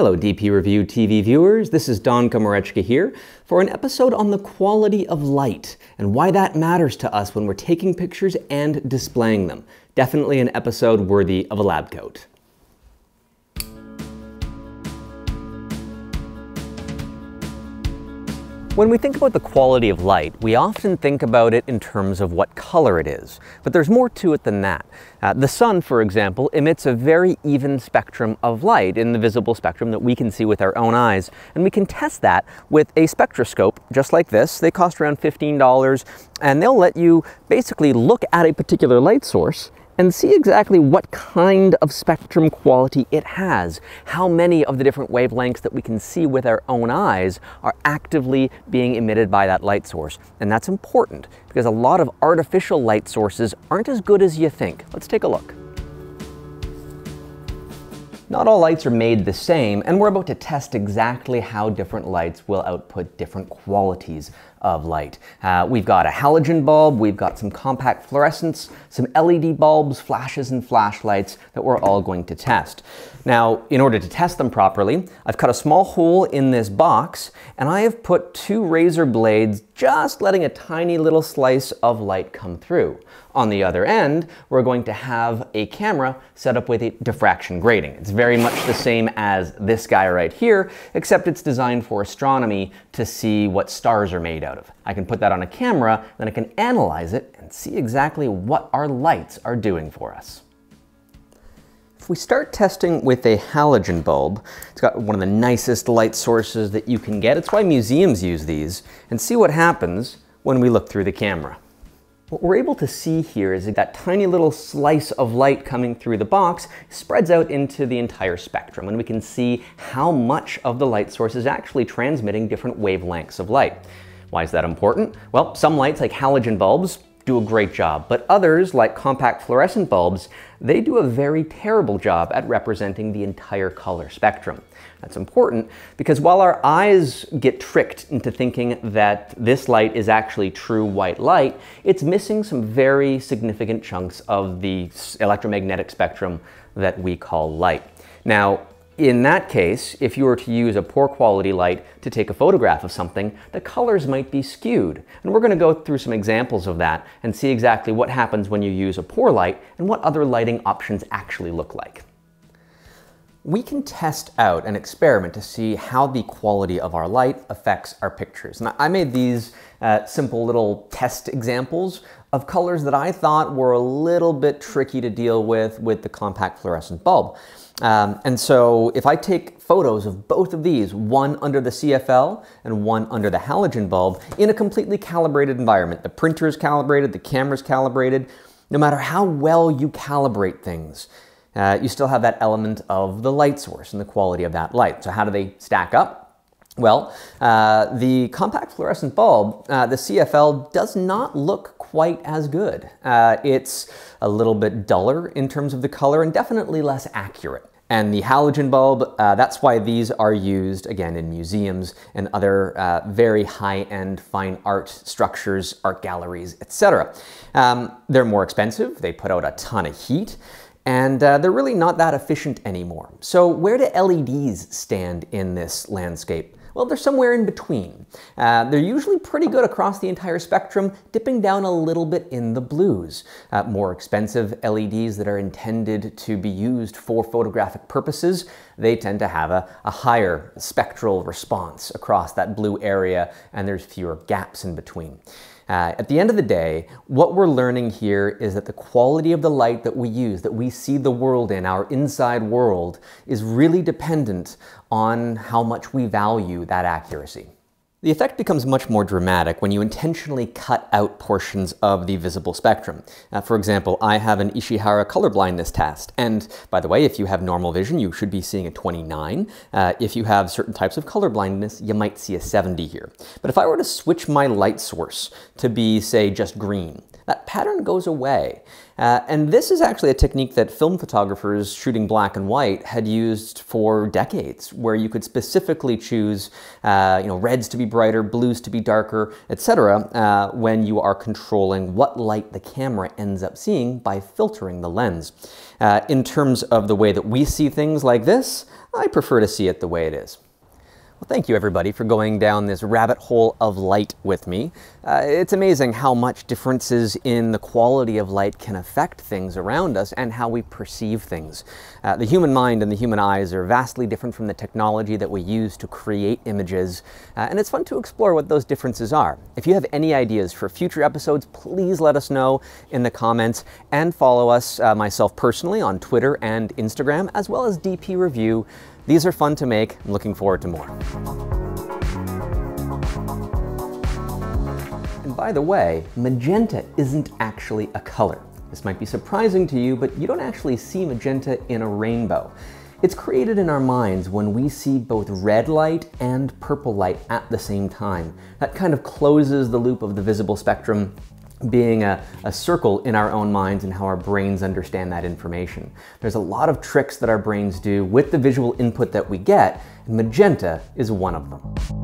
Hello DPReview TV viewers, this is Don Komarechka here for an episode on the quality of light and why that matters to us when we're taking pictures and displaying them. Definitely an episode worthy of a lab coat. When we think about the quality of light, we often think about it in terms of what color it is, but there's more to it than that. The sun, for example, emits a very even spectrum of light in the visible spectrum that we can see with our own eyes, and we can test that with a spectroscope just like this. They cost around $15, and they'll let you basically look at a particular light source and see exactly what kind of spectrum quality it has. How many of the different wavelengths that we can see with our own eyes are actively being emitted by that light source. And that's important because a lot of artificial light sources aren't as good as you think. Let's take a look. Not all lights are made the same, and we're about to test exactly how different lights will output different qualities of light. We've got a halogen bulb, we've got some compact fluorescents, some LED bulbs, flashes, and flashlights that we're all going to test. Now, in order to test them properly, I've cut a small hole in this box, and I have put two razor blades just letting a tiny little slice of light come through. On the other end, we're going to have a camera set up with a diffraction grating. It's very much the same as this guy right here, except it's designed for astronomy to see what stars are made out of. I can put that on a camera, then I can analyze it and see exactly what our lights are doing for us. If we start testing with a halogen bulb, it's got one of the nicest light sources that you can get. It's why museums use these, and see what happens when we look through the camera. What we're able to see here is that tiny little slice of light coming through the box spreads out into the entire spectrum, and we can see how much of the light source is actually transmitting different wavelengths of light. Why is that important? Well, some lights like halogen bulbs do a great job, but others like compact fluorescent bulbs, they do a very terrible job at representing the entire color spectrum. That's important because while our eyes get tricked into thinking that this light is actually true white light, it's missing some very significant chunks of the electromagnetic spectrum that we call light. Now, in that case, if you were to use a poor quality light to take a photograph of something, the colors might be skewed. And we're going to go through some examples of that and see exactly what happens when you use a poor light and what other lighting options actually look like. We can test out an experiment to see how the quality of our light affects our pictures. And I made these simple little test examples of colors that I thought were a little bit tricky to deal with the compact fluorescent bulb. And so if I take photos of both of these, one under the CFL and one under the halogen bulb, in a completely calibrated environment, the printer's calibrated, the camera's calibrated, no matter how well you calibrate things, you still have that element of the light source and the quality of that light. So how do they stack up? Well, the compact fluorescent bulb, the CFL, does not look quite as good. It's a little bit duller in terms of the color and definitely less accurate. And the halogen bulb, that's why these are used, again, in museums and other very high-end fine art structures, art galleries, etc. They're more expensive, they put out a ton of heat, and they're really not that efficient anymore. So where do LEDs stand in this landscape? Well, they're somewhere in between. They're usually pretty good across the entire spectrum, dipping down a little bit in the blues. More expensive LEDs that are intended to be used for photographic purposes, they tend to have a higher spectral response across that blue area, and there's fewer gaps in between. At the end of the day, what we're learning here is that the quality of the light that we use, that we see the world in, our inside world, is really dependent on how much we value that accuracy. The effect becomes much more dramatic when you intentionally cut out portions of the visible spectrum. For example, I have an Ishihara color blindness test. And by the way, if you have normal vision, you should be seeing a 29. If you have certain types of color blindness, you might see a 70 here. But if I were to switch my light source to be, say, just green, that pattern goes away. And this is actually a technique that film photographers shooting black and white had used for decades, where you could specifically choose reds to be brighter, blues to be darker, etc. When you are controlling what light the camera ends up seeing by filtering the lens. In terms of the way that we see things like this, I prefer to see it the way it is. Well, thank you everybody for going down this rabbit hole of light with me. It's amazing how much differences in the quality of light can affect things around us and how we perceive things. The human mind and the human eyes are vastly different from the technology that we use to create images, and it's fun to explore what those differences are. If you have any ideas for future episodes, please let us know in the comments, and follow us, myself personally, on Twitter and Instagram, as well as DPReview. These are fun to make. I'm looking forward to more. And by the way, magenta isn't actually a color. This might be surprising to you, but you don't actually see magenta in a rainbow. It's created in our minds when we see both red light and purple light at the same time. That kind of closes the loop of the visible spectrum, being a circle in our own minds and how our brains understand that information. There's a lot of tricks that our brains do with the visual input that we get, and magenta is one of them.